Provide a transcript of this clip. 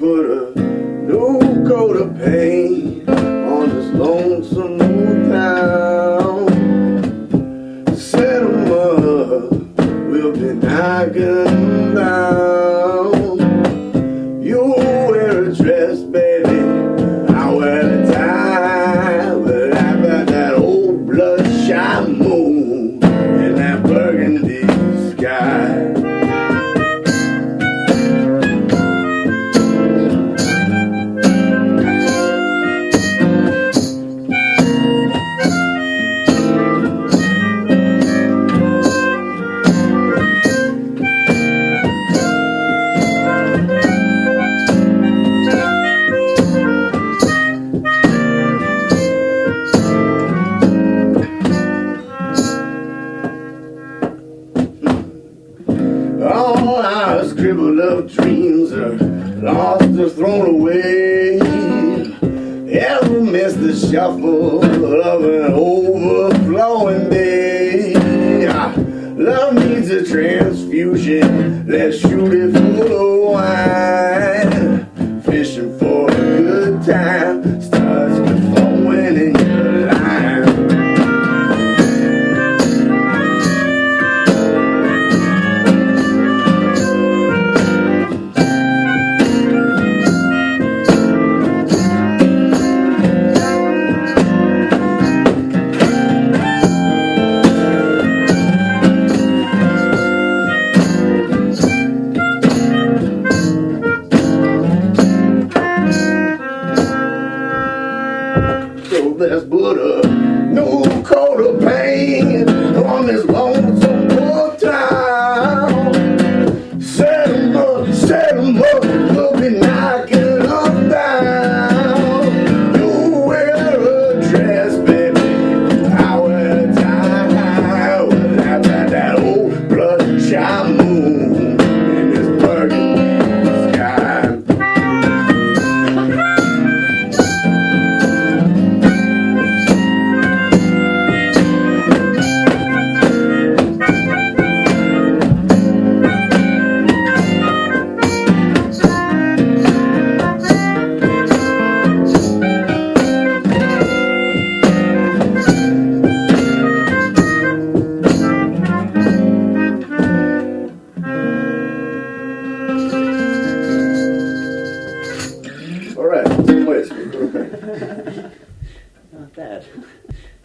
put a new coat of paint on this lonesome town. Set 'em up, we'll be knocking 'em down. You wear a dress, baby, I wear a tie, but I got that old bloodshot moon and that burgundy sky. All our scribbled up dreams are lost or thrown away. Ever miss the shuffle of an overflowing day? Love needs a transfusion, let's shoot it full of wine. Fishing for a good time starts with flowing in your line. Let's put a new coat of paint on this lonesome poor town. Set 'em up, we'll be knocking 'em down. You wear a dress, baby, I wear a tie. Well, I got that old bloodshot moon in this burgundy sky. Not bad.